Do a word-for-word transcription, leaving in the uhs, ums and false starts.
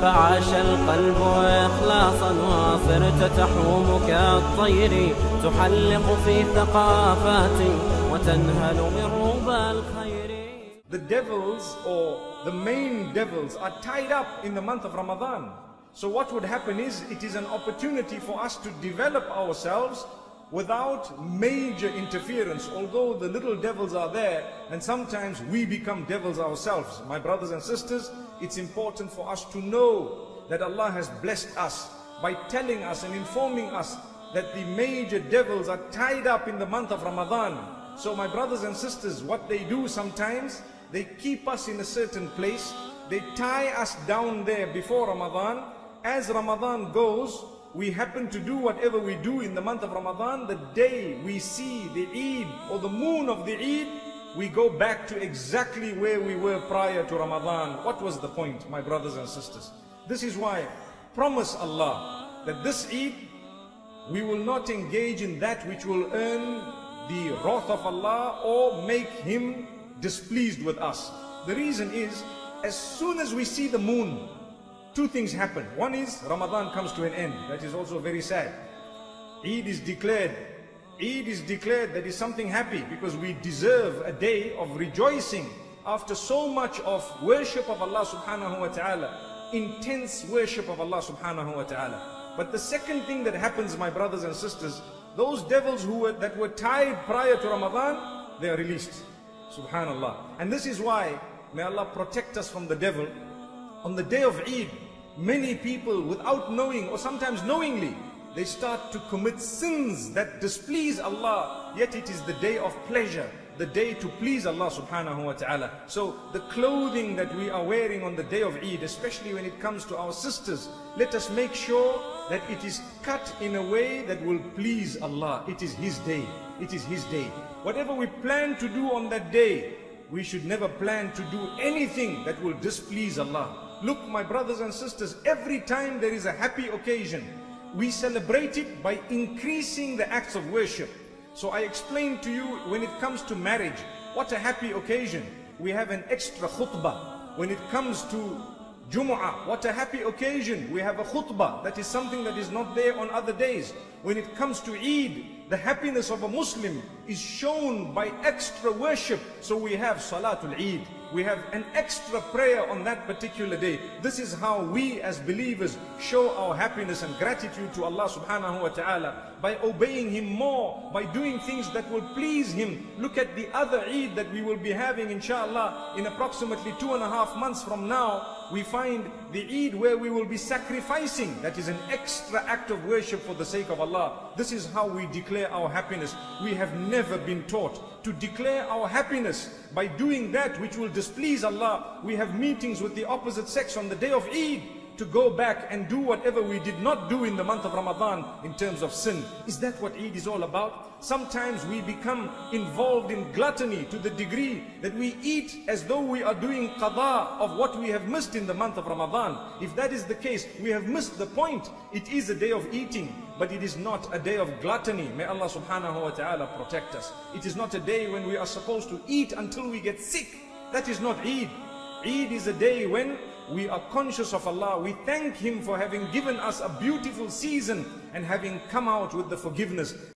فعاش القلب إخلاصا وصرت تحوم كالطير تحلق في ثقافات وتنهل من ربى الخير. The devils or the main devils are tied up in the month of Ramadan. So what would happen is it is an opportunity for us to develop ourselves without major interference, although the little devils are there and sometimes we become devils ourselves. My brothers and sisters, it's important for us to know that Allah has blessed us by telling us and informing us that the major devils are tied up in the month of Ramadan. So my brothers and sisters, what they do sometimes, they keep us in a certain place, they tie us down there before Ramadan. As Ramadan goes, we happen to do whatever we do in the month of Ramadan. The day we see the Eid or the moon of the Eid, we go back to exactly where we were prior to Ramadan. What was the point, my brothers and sisters? This is why promise Allah that this Eid we will not engage in that which will earn the wrath of Allah or make Him displeased with us. The reason is, as soon as we see the moon, two things happen. One is Ramadan comes to an end. That is also very sad. Eid is declared. Eid is declared. That is something happy because we deserve a day of rejoicing after so much of worship of Allah subhanahu wa ta'ala, intense worship of Allah subhanahu wa ta'ala. But the second thing that happens, my brothers and sisters, those devils who were, that were tied prior to Ramadan, they are released. Subhanallah. And this is why, may Allah protect us from the devil. On the day of Eid, many people, without knowing or sometimes knowingly, they start to commit sins that displease Allah, yet it is the day of pleasure, the day to please Allah subhanahu wa ta'ala. So the clothing that we are wearing on the day of Eid, especially when it comes to our sisters, let us make sure that it is cut in a way that will please Allah. It is His day, it is His day. Whatever we plan to do on that day, we should never plan to do anything that will displease Allah. Look, my brothers and sisters, every time there is a happy occasion, we celebrate it by increasing the acts of worship. So I explained to you, when it comes to marriage, what a happy occasion. We have an extra khutbah. When it comes to Jumu'ah, what a happy occasion. We have a khutbah. That is something that is not there on other days. When it comes to Eid, the happiness of a Muslim is shown by extra worship. So we have Salatul Eid. We have an extra prayer on that particular day. This is how we as believers show our happiness and gratitude to Allah subhanahu wa ta'ala, by obeying Him more, by doing things that will please Him. Look at the other Eid that we will be having inshallah in approximately two and a half months from now. We find the Eid where we will be sacrificing. That is an extra act of worship for the sake of Allah. This is how we declare our happiness. We have never been taught to declare our happiness by doing that which will displease Allah. We have meetings with the opposite sex on the day of Eid to go back and do whatever we did not do in the month of Ramadan in terms of sin. Is that what Eid is all about? Sometimes we become involved in gluttony to the degree that we eat as though we are doing qada of what we have missed in the month of Ramadan. If that is the case, we have missed the point. It is a day of eating, but it is not a day of gluttony. May Allah subhanahu wa ta'ala protect us. It is not a day when we are supposed to eat until we get sick. That is not Eid. Eid is a day when we are conscious of Allah. We thank Him for having given us a beautiful season and having come out with the forgiveness.